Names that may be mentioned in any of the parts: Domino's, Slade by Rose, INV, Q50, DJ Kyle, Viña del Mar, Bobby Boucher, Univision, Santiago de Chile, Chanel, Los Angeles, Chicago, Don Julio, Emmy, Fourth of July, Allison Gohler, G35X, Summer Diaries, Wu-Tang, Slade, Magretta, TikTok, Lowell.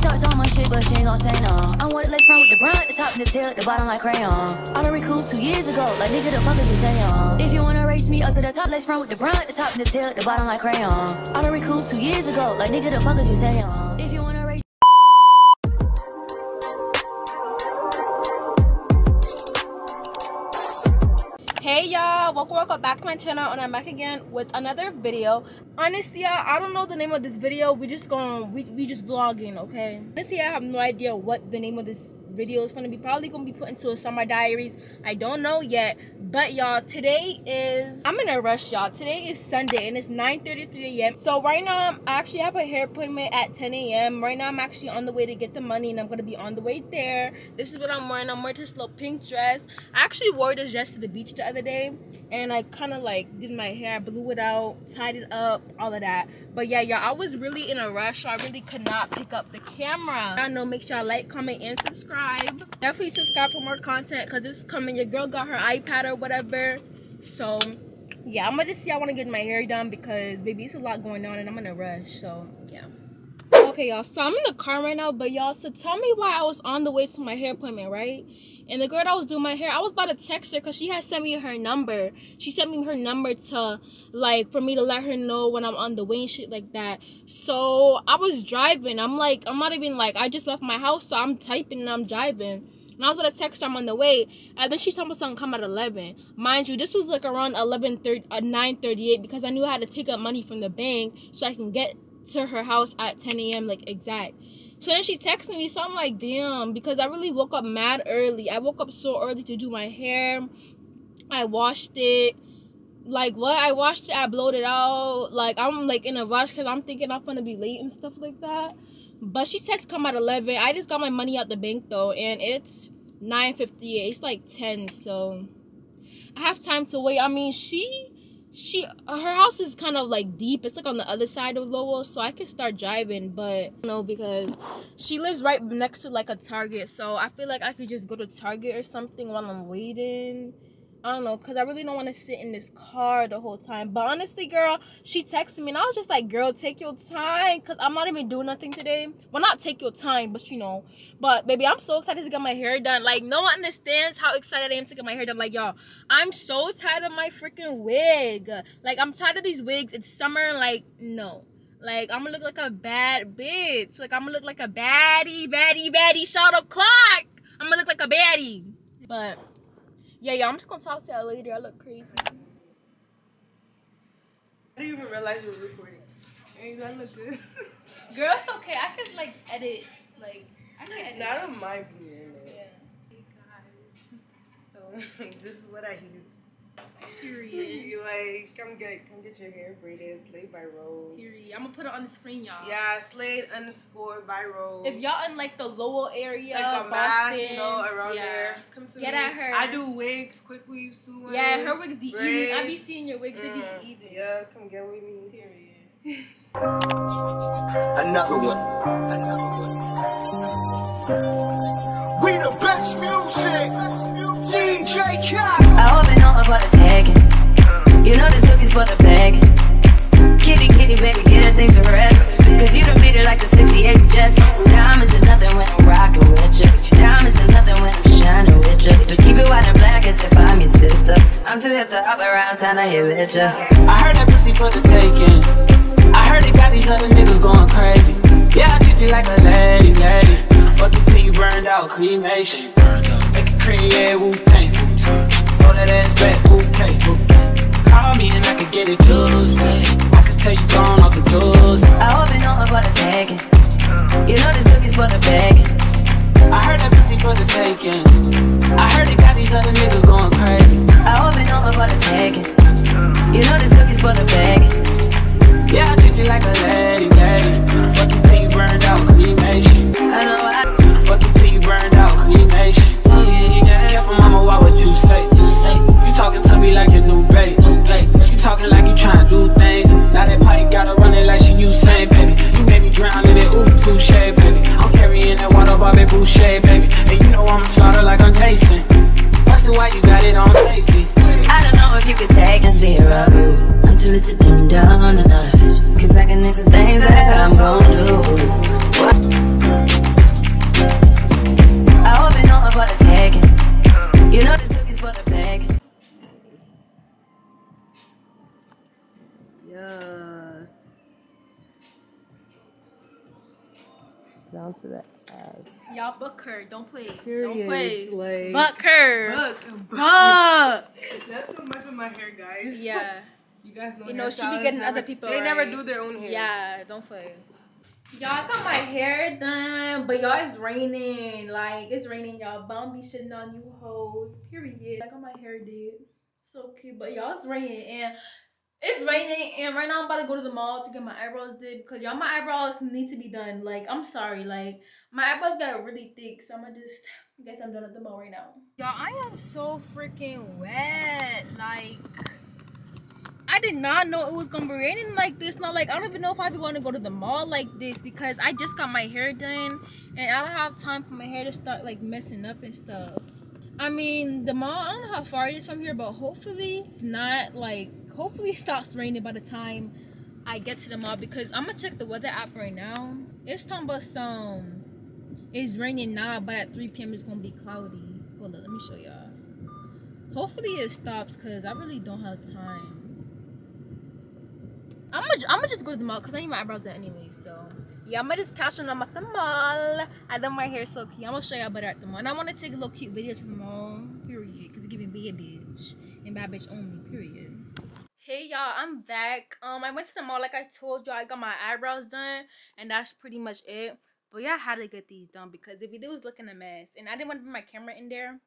talk so much shit, but she ain't gon' say no. I'm one of the legs front with the grind, the top and the tail, at the bottom like crayon. I done recouped 2 years ago, like nigga, the fuck is you saying? If you wanna race me up to the top, legs front with the grind, the top and the tail, at the bottom like crayon. I done recouped 2 years ago, like nigga, the fuck is you saying? If you wanna race. Hey y'all, welcome back to my channel, and I'm back again with another video. Honestly, I don't know the name of this video. We just vlogging, okay? Honestly, I have no idea what the name of this video is gonna be. Probably gonna be put into a summer diaries. I don't know yet. But y'all, today is, I'm in a rush, y'all. Today is Sunday and it's 9:33 a.m. So right now I actually have a hair appointment at 10 a.m. Right now I'm actually on the way to get the money, and I'm gonna be on the way there. This is what I'm wearing. I'm wearing this little pink dress. I actually wore this dress to the beach the other day, and I kind of like did my hair. I blew it out, tied it up, all of that. But yeah, y'all, I was really in a rush, so I really could not pick up the camera. Y'all know, make sure y'all like, comment, and subscribe. Definitely subscribe for more content, because this is coming. Your girl got her iPad or whatever. So yeah, I'm gonna see. I want to get my hair done because, baby, it's a lot going on and I'm in a rush. So yeah. Okay, y'all, so I'm in the car right now. But y'all, so tell me why I was on the way to my hair appointment, right? And the girl that was doing my hair, I was about to text her because she had sent me her number. She sent me her number to, like, for me to let her know when I'm on the way and shit like that. So I was driving. I'm like, I'm not even like, I just left my house, so I'm typing and I'm driving. And I was about to text her I'm on the way, and then she's talking about something come at 11. Mind you, this was like around 9:38, because I knew I had to pick up money from the bank so I can get to her house at 10 a.m. like exact. So then she texted me, so I'm like, damn, because I really woke up mad early. I woke up so early to do my hair. I washed it. Like, what? I washed it, I blowed it out. Like, I'm like in a rush because I'm thinking I'm gonna be late and stuff like that. But she texted come at 11. I just got my money out the bank though, and it's 9:58. It's like 10, so I have time to wait. I mean, her house is kind of like deep. It's like on the other side of Lowell, so I can start driving. But you know, because she lives right next to like a Target, so I feel like I could just go to Target or something while I'm waiting. I don't know, because I really don't want to sit in this car the whole time. But honestly, girl, she texted me and I was just like, girl, take your time, because I'm not even doing nothing today. Well, not take your time, but you know. But baby, I'm so excited to get my hair done. Like, no one understands how excited I am to get my hair done. Like, y'all, I'm so tired of my freaking wig. Like, I'm tired of these wigs. It's summer. Like, no. Like, I'm gonna look like a bad bitch. Like, I'm gonna look like a baddie. Shout out Clark. I'm gonna look like a baddie. But yeah, yeah, I'm just gonna talk to y'all later. I look crazy. I didn't even realize you were recording. And you gotta look good. Girl, it's okay. I could, like, edit. Like, I can edit. No, I don't mind being in it. Yeah. Hey, guys. So, this is what I use. Period. Like, come get your hair braided. Slade by Rose. Period. I'm gonna put it on the screen, y'all. Yeah, Slade_by Rose. If y'all in, like, the Lowell area, like Boston, you know, around there. Get at her. I do wigs, quick weaves, too. Yeah, her wigs be eating. I be seeing your wigs, they be eating. Yeah, come get with me. Period. Another one. Another one. We the best music. DJ Kyle. I hope they know about the tagging. You know this cookie's for the bagging. Kitty, kitty, baby, get her things to rest. Cause you done beat it like the 68 Jets. Diamonds are nothing when I'm rockin' with ya. Diamonds are nothing when I'm shining with ya. Just keep it white and black as if I'm your sister. I'm too hip to hop around, time to hit with ya. I heard that pussy for the taking. I heard it got these other niggas going crazy. Yeah, I treat you like a lady, lady. Fuck you till you burned out, cremation. Make it cream, yeah, Wu-Tang. Throw that ass back, bouquet. Call me and I can get it Tuesday. Tell you gone off the doors. I hope you know about the tagging. You know this cookie's for the bagging. I heard that pussy for the taking. I heard it got these other niggas going crazy. I hope you know about the tagging. You know this cookie's for the bagging. Yeah, I treat you like a lady, lady. Fuck you till you burned out, cremation. I know I fuck you till you burned out, cremation. Oh, yeah, yeah. Careful, mama, why would you say? You say you talking to me like your new babe. You talking like you tryna do things. Now that party gotta run it like she Usain, baby. You made me drown in it, ooh, touche, baby. I'm carrying that water, Bobby Boucher, baby. And you know I'm a slaughter like I'm Jason. Busted why you got it on safety. I don't know if you could take and be a robbery. I'm too lit to dim down on the notch. Cause I can into things that I'm gon' do. What? down to the ass. Y'all book her. Don't play. Period. Don't play. Slade. Buck her. Buck. That's so much of my hair, guys. Yeah. You guys know. You know she be getting other people. They never do their own hair. Yeah. Don't play. Y'all got my hair done, but y'all it's raining. Like it's raining. Y'all bum be shitting on you hoes. Period. I got my hair did. So cute, but y'all it's raining and. It's raining and right now I'm about to go to the mall to get my eyebrows did because y'all my eyebrows need to be done. Like I'm sorry, like my eyebrows got really thick, so I'm gonna just get them done at the mall right now. Y'all, I am so freaking wet. Like I did not know it was gonna be raining like this. Not like I don't even know if I want to go to the mall like this because I just got my hair done and I don't have time for my hair to start like messing up and stuff. I mean the mall, I don't know how far it is from here, but hopefully it's not like. Hopefully it stops raining by the time I get to the mall because I'm gonna check the weather app right now. It's talking about some it's raining now, but at 3 p.m. it's gonna be cloudy. Hold on, let me show y'all. Hopefully it stops because I really don't have time. I'm gonna just go to the mall because I need my eyebrows done anyway. So yeah, I'm gonna just cash on them at the mall. I love my hair so cute. I'm gonna show y'all better at the mall. And I want to take a little cute video to the mall. Period, because it's giving bad bitch and bad bitch only. Period. Hey y'all, I'm back. I went to the mall like I told y'all. I got my eyebrows done and that's pretty much it. But yeah, I had to get these done because the video was looking a mess and I didn't want to put my camera in there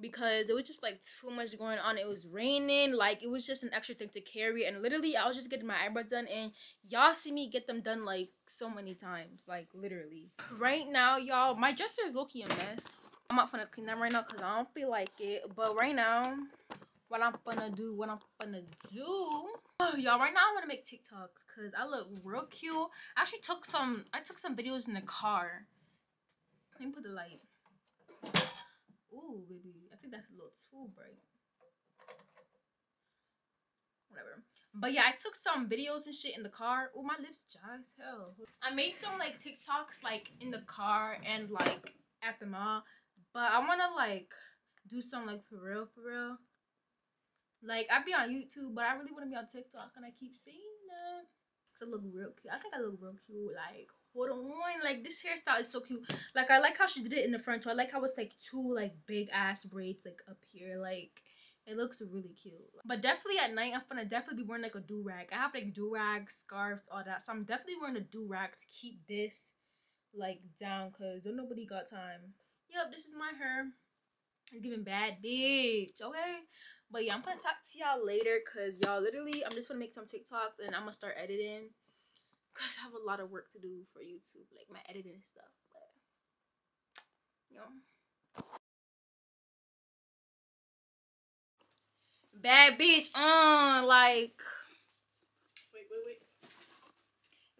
because it was just like too much going on. It was raining, like it was just an extra thing to carry, and literally I was just getting my eyebrows done and y'all see me get them done like so many times, like literally. Right now y'all, my dresser is low-key a mess. I'm not gonna clean them right now because I don't feel like it, but right now What I'm gonna do. Oh, y'all, right now I want to make TikToks because I look real cute. I actually took some, videos in the car. Let me put the light. Ooh, baby. I think that's a little too bright. Whatever. But yeah, I took some videos and shit in the car. Ooh, my lips dry as hell. I made some, like, TikToks, like, in the car and, like, at the mall. But I want to, like, do some, like, for real, for real. Like, I be on YouTube, but I really want to be on TikTok, and I keep seeing them. Cause I look real cute. I think I look real cute. Like, hold on. Like, this hairstyle is so cute. Like, I like how she did it in the front, too. I like how it's, like, two, like, big-ass braids, like, up here. Like, it looks really cute. But definitely at night, I'm gonna definitely be wearing, like, a do-rag. I have, like, do-rag, scarves, all that. So I'm definitely wearing a do-rag to keep this, like, down. Because don't nobody got time. Yep, this is my hair. It's giving bad bitch, okay? But yeah, I'm gonna talk to y'all later because y'all literally, I'm just gonna make some TikToks and I'm gonna start editing because I have a lot of work to do for YouTube, like my editing and stuff. But, you know. Bad bitch on, like.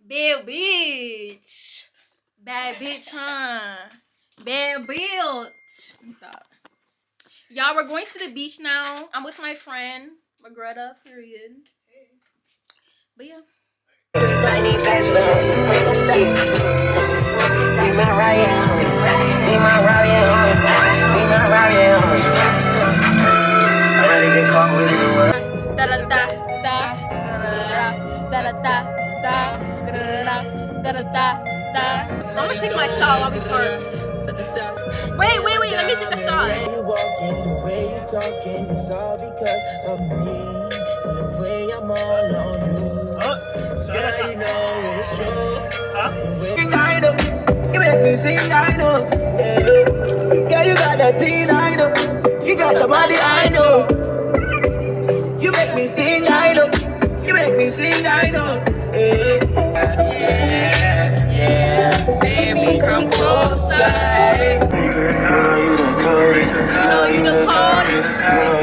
Wait. Bad bitch. Bad bitch, huh? Bad bitch. Let me stop. Y'all, we're going to the beach now. I'm with my friend, Magretta, period. Hey. But yeah. I'm going to take my shot while we parked. Wait, let me take the shot. The way you walking, the way you talking, it's all because of me. And the way I'm all on you. Girl, you know it's true. The way you kind of, you make me sing, I know. Yeah, you got that thing, I know. You got the body, I know. You make me sing, I know. You make me sing, I know. Yeah, baby, come closer. You know you the coldest, you know you the coldest, you know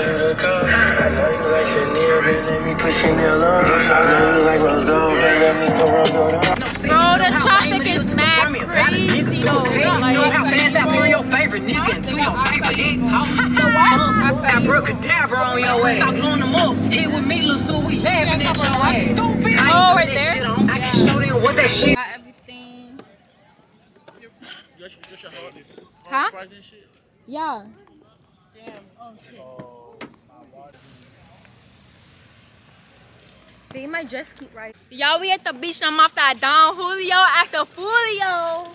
you the coldest, you know you the coldest. I know you like Chanel, baby, let me put Chanel on. I know you like Rose Gold, baby, let me put Rose Gold on. Bro, the traffic is mad crazy, though. You know how fast I turn your favorite nigga into your favorite ex. I broke a dabber on your way. Stop blowing them up, hit with me, lil' Sue, we laughing at your ass. Stupid. Oh, right there. I can show them what that shit. Huh? Yeah. Damn. Oh shit. Babe, my dress keep right. Y'all, we at the beach and I'm off that Don Julio after Fulio.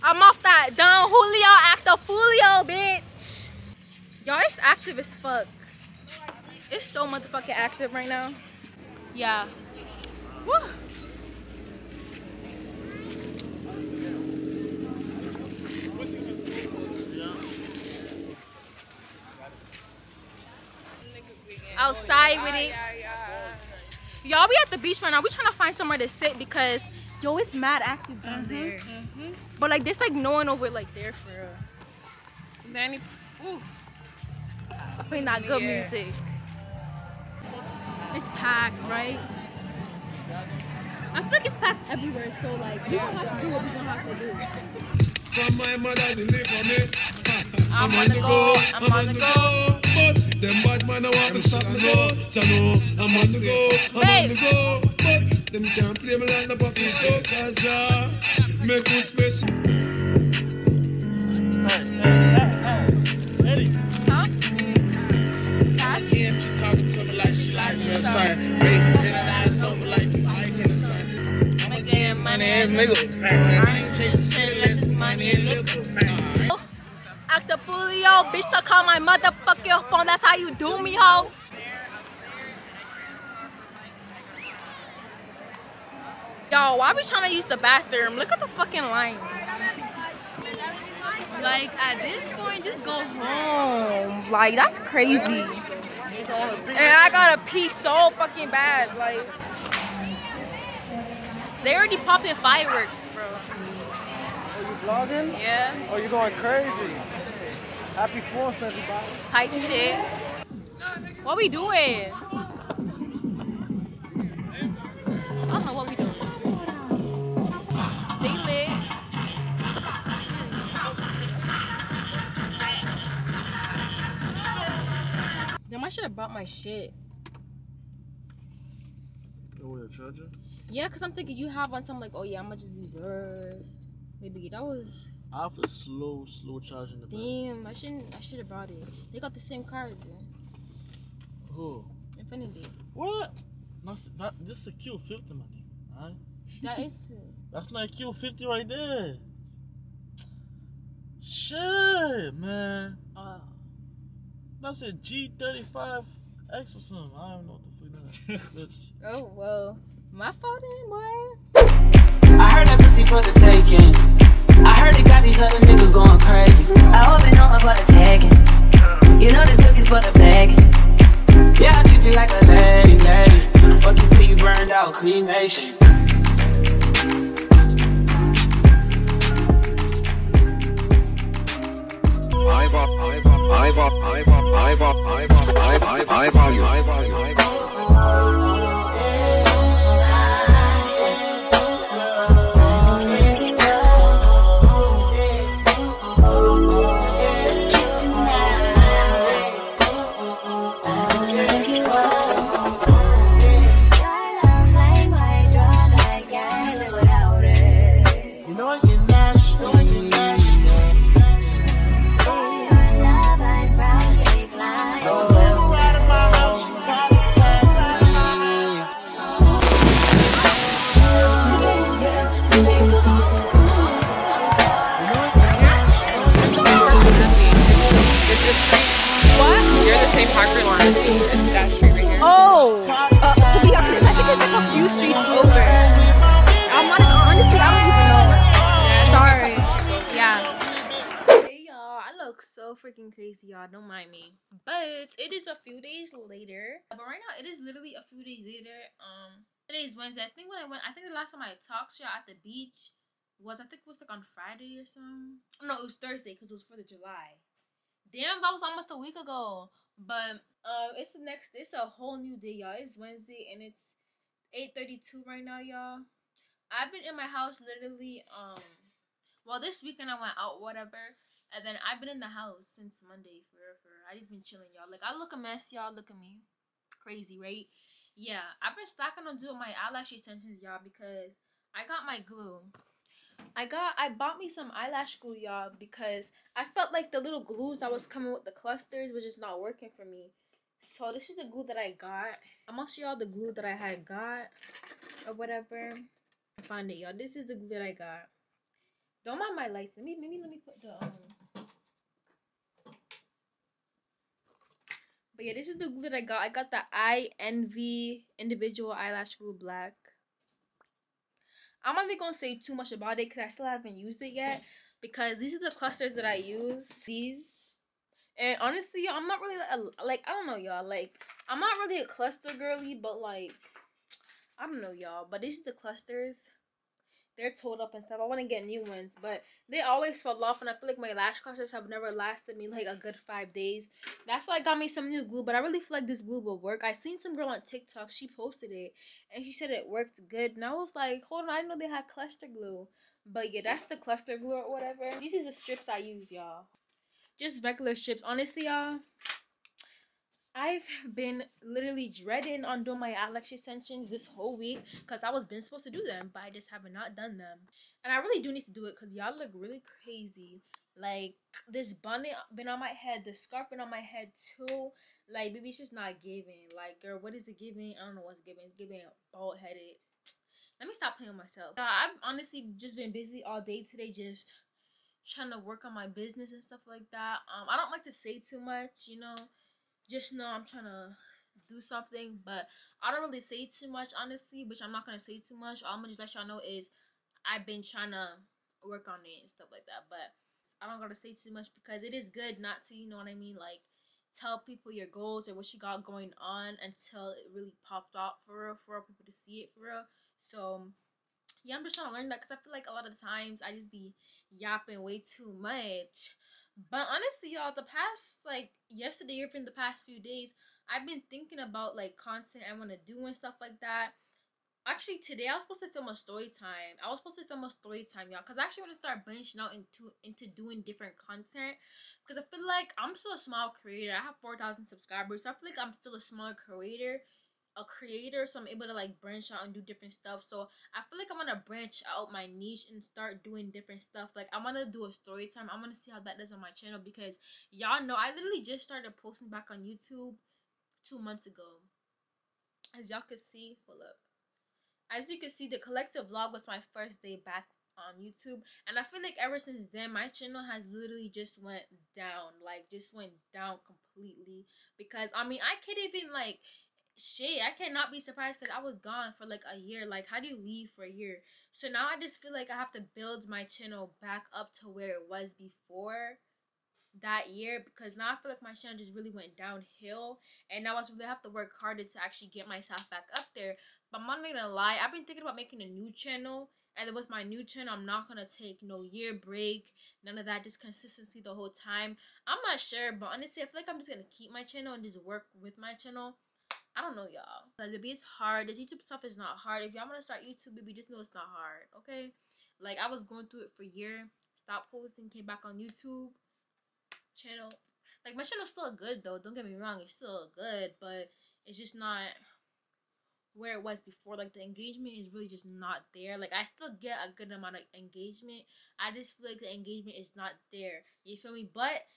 I'm off that Don Julio after Fulio, bitch. Y'all, it's active as fuck. It's so motherfucking active right now. Yeah. Woo. Outside with it. Y'all, we at the beach right now. We trying to find somewhere to sit because, yo, it's mad active down there. But like, there's like no one over like there for real. Is there any? Ooh. Play not good music. It's packed, right? I feel like it's packed everywhere, so like, we don't have to do what we don't have to do. I'm on the go, I'm on the go. But them bad man want to stop the go. I'm on the go, I'm on the go. But them can't play me like the buffet show, cause make me special. Ready? Huh? Yeah, she talking to me like she like me, son. Baby, and I something like you like me, son. I'm a damn money-ass nigga. I ain't chasing shit unless it's money and liquor. Acta Fulio, bitch, to call my motherfucking phone. That's how you do me, ho. Yo, why we trying to use the bathroom? Look at the fucking line. Like, at this point, just go home. Like, that's crazy. And I gotta pee so fucking bad. Like, they already popping fireworks, bro. Are you vlogging? Yeah. Oh, you going crazy. Happy 4th, everybody. Type shit. What we doing? I don't know what we doing. They lit. Damn, I should have brought my shit. Oh, your charger? Yeah, because I'm thinking you have on something like, oh yeah, I'm going to just use yours. Maybe that was... I have a slow charge in the back. Damn, I should have brought it. They got the same cards, man. Who? Infinity. What? This is a Q50 money, alright? That is it. That's not a Q50 right there. Shit, man. That's a G35X or something. I don't know what the fuck that is. Oh, well. My fault then, boy. I heard that pussy for the taking. I heard it got these other niggas going crazy. I hope they know about the tagging. You know this cookie's for the bagging. Yeah, I treat you like a lady, lady. Fuck you till you burned out, cremation. Freaking crazy, y'all, don't mind me, but it is a few days later. But right now it is literally a few days later. Today's Wednesday. I think when I think the last time I talked to y'all at the beach was, I think it was like on Friday or something. No, it was Thursday because it was 4th of July. Damn, that was almost a week ago. But it's a whole new day, y'all. It's Wednesday and it's 8:32 right now, y'all. I've been in my house literally well, this weekend I went out, whatever. And then I've been in the house since Monday forever. I just been chilling, y'all. Like, I look a mess, y'all. Look at me. Crazy, right? Yeah. I've been slacking on doing my eyelash extensions, y'all, because I got my glue. I bought me some eyelash glue, y'all, because I felt like the little glues that was coming with the clusters was just not working for me. So this is the glue that I got. I'm gonna show y'all the glue that I had got or whatever. I found it, y'all. This is the glue that I got. Don't mind my lights. Let me put the But yeah, this is the glue that I got. I got the INV individual eyelash glue black. I'm not even gonna say too much about it because I still haven't used it yet. Because these are the clusters that I use. These. And honestly, y'all, I'm not really like I don't know, y'all. Like, I'm not really a cluster girly, but like I don't know, y'all. But these are the clusters. They're told up and stuff. I want to get new ones, but they always fall off, and I feel like my lash clusters have never lasted me like a good 5 days. That's why I got me some new glue, but I really feel like this glue will work. I seen some girl on TikTok. She posted it, and she said it worked good, and I was like, hold on, I didn't know they had cluster glue. But yeah, that's the cluster glue or whatever. These is the strips I use, y'all. Just regular strips. Honestly, y'all, I've been literally dreading on doing my eyelash extensions this whole week because I was been supposed to do them, but I just have not done them. And I really do need to do it because y'all look really crazy. Like, this bonnet been on my head, the scarf been on my head too. Like, baby, it's just not giving. Like, girl, what is it giving? I don't know what's giving. It's giving bald-headed. Let me stop playing with myself. I've honestly just been busy all day today just trying to work on my business and stuff like that. I don't like to say too much, you know. Just know I'm trying to do something, but I don't really say too much, honestly, which I'm not going to say too much. All I'm going to just let y'all know is I've been trying to work on it and stuff like that, but I don't got to say too much because it is good not to, you know what I mean, like, tell people your goals or what you got going on until it really popped out for real, people to see it for real. So, yeah, I'm just trying to learn that because I feel like a lot of times I just be yapping way too much. But honestly, y'all, the past, like, yesterday or from the past few days, I've been thinking about, like, content I want to do and stuff like that. Actually, today I was supposed to film a story time. Y'all, because I actually want to start branching out into doing different content. Because I feel like I'm still a small creator. I have 4,000 subscribers, so I feel like I'm still a small creator. So I'm able to, like, branch out and do different stuff. So I feel like I want to branch out my niche and start doing different stuff. Like, I want to do a story time. I want to see how that does on my channel because y'all know I literally just started posting back on YouTube 2 months ago. As y'all could see, hold up, as you could see, the collective vlog was my first day back on YouTube, and I feel like ever since then my channel has literally just went down, like, just went down completely. Because I mean, I can't even, like, shit, I cannot be surprised because I was gone for like a year. Like, how do you leave for a year? So now I just feel like I have to build my channel back up to where it was before that year, because now I feel like my channel just really went downhill, and now I really have to work harder to actually get myself back up there. But I'm not gonna lie, I've been thinking about making a new channel, and then with my new channel, I'm not gonna take no year break, none of that, just consistency the whole time. I'm not sure, but honestly, I feel like I'm just gonna keep my channel and just work with my channel. I don't know, y'all. Like, baby, it's hard. This YouTube stuff is not hard. If y'all want to start YouTube, baby, just know it's not hard, okay? Like, I was going through it for a year. Stopped posting, came back on YouTube channel. Like, my channel's still good, though. Don't get me wrong. It's still good, but it's just not where it was before. Like, the engagement is really just not there. Like, I still get a good amount of engagement. I just feel like the engagement is not there. You feel me? But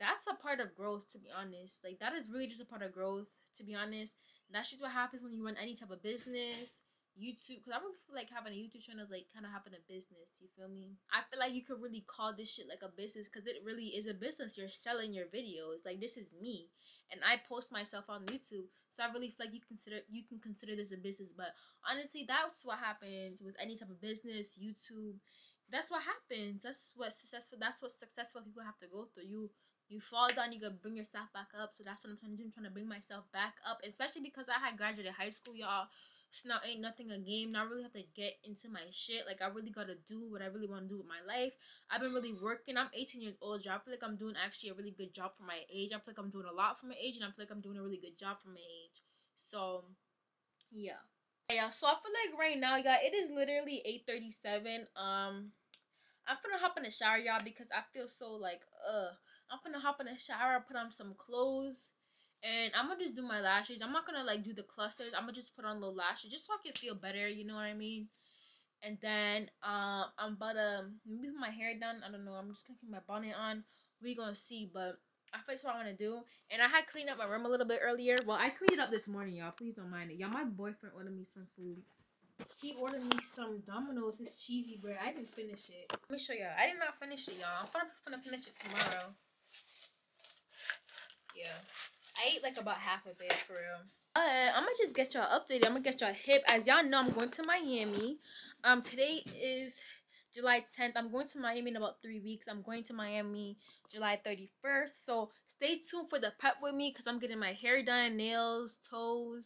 that's a part of growth, to be honest. Like, that is really just a part of growth. To be honest, that's just what happens when you run any type of business, YouTube. Because I really feel like having a YouTube channel is like kind of having a business. You feel me? I feel like you could really call this shit like a business because it really is a business. You're selling your videos. Like, this is me, and I post myself on YouTube. So I really feel like you can consider this a business. But honestly, that's what happens with any type of business, YouTube. That's what happens. That's what successful people have to go through. You fall down, you gotta bring yourself back up. So that's what I'm trying to do. I'm trying to bring myself back up, especially because I had graduated high school, y'all. So now ain't nothing a game. Now I really have to get into my shit. Like, I really gotta do what I really want to do with my life. I've been really working. I'm 18 years old, y'all. I feel like I'm doing actually a really good job for my age. I feel like I'm doing a lot for my age, and I feel like I'm doing a really good job for my age. So, yeah. Yeah, so I feel like right now, y'all, it is literally 8:37. I'm finna hop in the shower, y'all, because I feel so, like, I'm gonna hop in the shower, put on some clothes, and I'm gonna just do my lashes. I'm not gonna, like, do the clusters. I'm gonna just put on little lashes just so I can feel better, you know what I mean? And then I'm about to maybe put my hair down. I don't know. I'm just gonna keep my bonnet on. We're gonna see, but I feel like what I want to do. And I had cleaned up my room a little bit earlier. Well, I cleaned it up this morning, y'all. Please don't mind it. Y'all, my boyfriend ordered me some food. He ordered me some Domino's. It's cheesy bread. I didn't finish it. Let me show y'all. I did not finish it, y'all. I'm gonna finish it tomorrow. Yeah. I ate like about half of it, for real. But I'm gonna just get y'all updated. I'm gonna get y'all hip. As y'all know, I'm going to Miami. Today is July 10th. I'm going to Miami in about 3 weeks. I'm going to Miami July 31st. So stay tuned for the prep with me because I'm getting my hair done, nails, toes,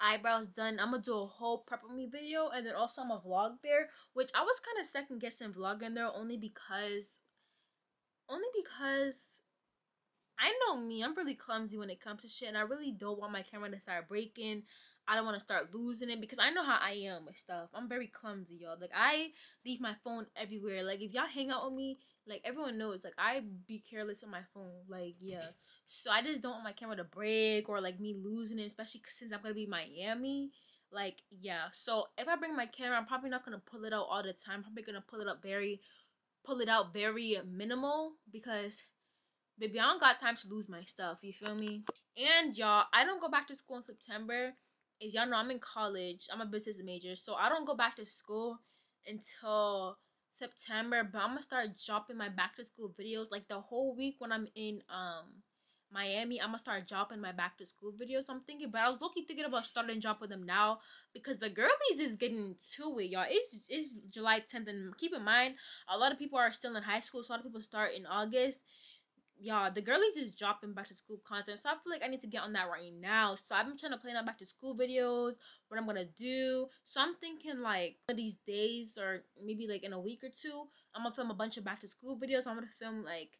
eyebrows done. I'm gonna do a whole prep with me video, and then also I'm gonna vlog there, which I was kind of second guessing vlogging there only because I know me, I'm really clumsy when it comes to shit, and I really don't want my camera to start breaking. I don't want to start losing it because I know how I am with stuff. I'm very clumsy, y'all. Like, I leave my phone everywhere. Like, if y'all hang out with me, like, everyone knows, like, I be careless on my phone. Like, yeah. So I just don't want my camera to break or, like, me losing it, especially since I'm going to be in Miami. Like, yeah. So if I bring my camera, I'm probably not going to pull it out all the time. I'm probably going to pull it out very minimal because... baby, I don't got time to lose my stuff, you feel me? And y'all, I don't go back to school in September. As y'all know, I'm in college. I'm a business major, so I don't go back to school until September. But I'm gonna start dropping my back to school videos. Like the whole week when I'm in Miami, I'm gonna start dropping my back to school videos. I'm thinking, but I was low-key thinking about starting dropping them now because the girlies is getting to it, y'all. It's July 10th, and keep in mind, a lot of people are still in high school, so a lot of people start in August. Y'all, the girlies is dropping back to school content, so I feel like I need to get on that right now. So I've been trying to plan out back to school videos, what I'm gonna do. So I'm thinking like one of these days, or maybe like in a week or two, I'm gonna film a bunch of back to school videos. I'm gonna film like,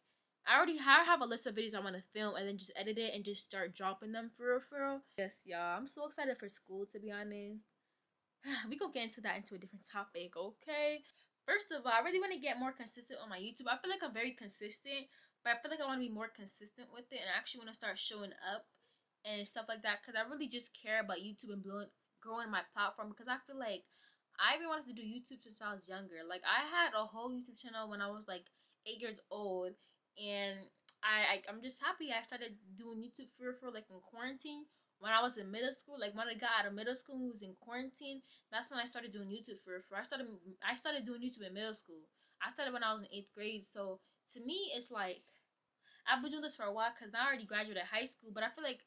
I already have a list of videos I want to film, and then just edit it and just start dropping them for real. Yes, y'all, I'm so excited for school, to be honest. We gonna get into that into a different topic, okay? First of all, I really want to get more consistent on my YouTube. I feel like I'm very consistent, but I feel like I want to be more consistent with it, and I actually want to start showing up and stuff like that because I really just care about YouTube and growing my platform, because I feel like I've been wanting to do YouTube since I was younger. Like, I had a whole YouTube channel when I was like 8 years old, and I'm just happy I started doing YouTube for like in quarantine. When I was in middle school, like when I got out of middle school and was in quarantine, that's when I started doing YouTube for. I started doing YouTube in middle school. I started when I was in 8th grade, so to me it's like I've been doing this for a while because I already graduated high school, but I feel like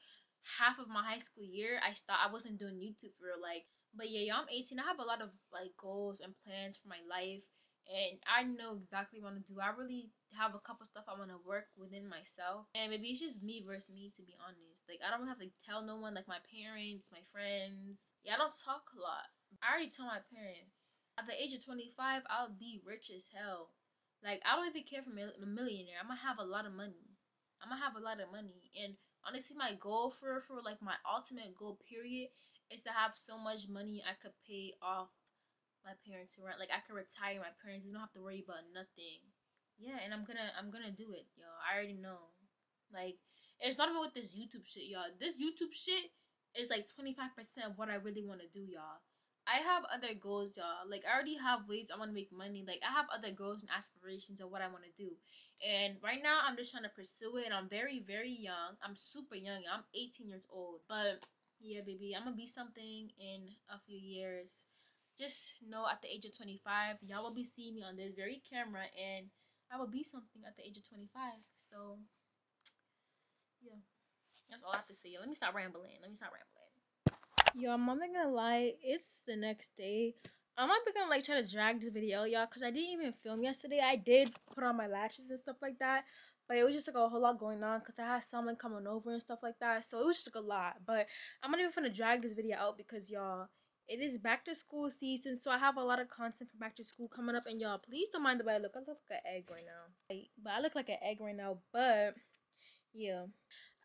half of my high school year I wasn't doing YouTube for real, like. But yeah, y'all, I'm 18. I have a lot of like goals and plans for my life, and I know exactly what I want to do. I really have a couple stuff I want to work within myself, and maybe it's just me versus me, to be honest. Like, I don't have to tell no one, like my parents, my friends. Yeah, I don't talk a lot. I already told my parents at the age of 25 I'll be rich as hell. Like, I don't even care if I'm a millionaire. I'm gonna have a lot of money. I'm gonna have a lot of money. And honestly, my goal for like my ultimate goal period is to have so much money I could pay off my parents' rent. Like, I could retire my parents. They don't have to worry about nothing. Yeah, and I'm gonna do it, y'all. I already know. Like, it's not even with this YouTube shit, y'all. This YouTube shit is like 25% of what I really want to do, y'all. I have other goals, y'all. Like, I already have ways I want to make money. Like, I have other goals and aspirations of what I want to do. And right now, I'm just trying to pursue it. And I'm very, very young. I'm super young. I'm 18 years old. But, yeah, baby, I'm going to be something in a few years. Just know at the age of 25, y'all will be seeing me on this very camera. And I will be something at the age of 25. So, yeah. That's all I have to say. Let me stop rambling. Yo, I'm not gonna lie, it's the next day. I'm not gonna like try to drag this video, y'all, because I didn't even film yesterday. I did put on my lashes and stuff like that, but it was just like a whole lot going on because I had someone coming over and stuff like that, so it was just like a lot. But I'm not even gonna drag this video out because, y'all, it is back to school season, so I have a lot of content for back to school coming up. And y'all, please don't mind the way I look. I look like an egg right now, but I look like an egg right now. But yeah,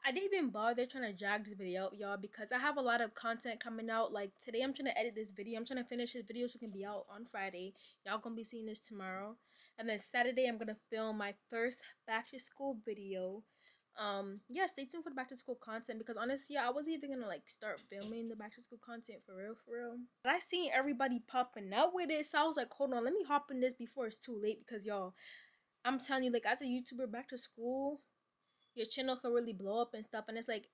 I didn't even bother trying to drag this video out, y'all, because I have a lot of content coming out. Like, today I'm trying to edit this video. I'm trying to finish this video so it can be out on Friday. Y'all gonna be seeing this tomorrow. And then Saturday, I'm gonna film my first back-to-school video. Yeah, stay tuned for the back-to-school content because, honestly, I wasn't even gonna, like, start filming the back-to-school content for real. But I seen everybody popping out with it, so I was like, hold on, let me hop in this before it's too late because, y'all, I'm telling you, like, as a YouTuber, back to school... your channel can really blow up and stuff. And it's like,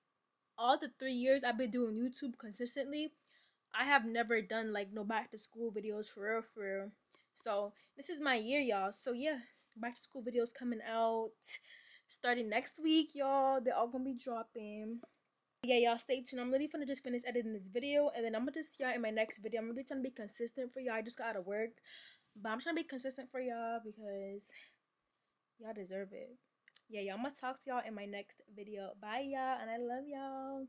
all the 3 years I've been doing YouTube consistently, I have never done like no back to school videos for real, for real. So this is my year, y'all. So yeah, back to school videos coming out starting next week, y'all. They're all gonna be dropping. Yeah, y'all, stay tuned. I'm literally gonna just finish editing this video, and then I'm gonna see y'all in my next video. I'm really trying to be consistent for y'all. I just got out of work, but I'm trying to be consistent for y'all because y'all deserve it. Yeah, y'all, I'm gonna talk to y'all in my next video. Bye, y'all, and I love y'all.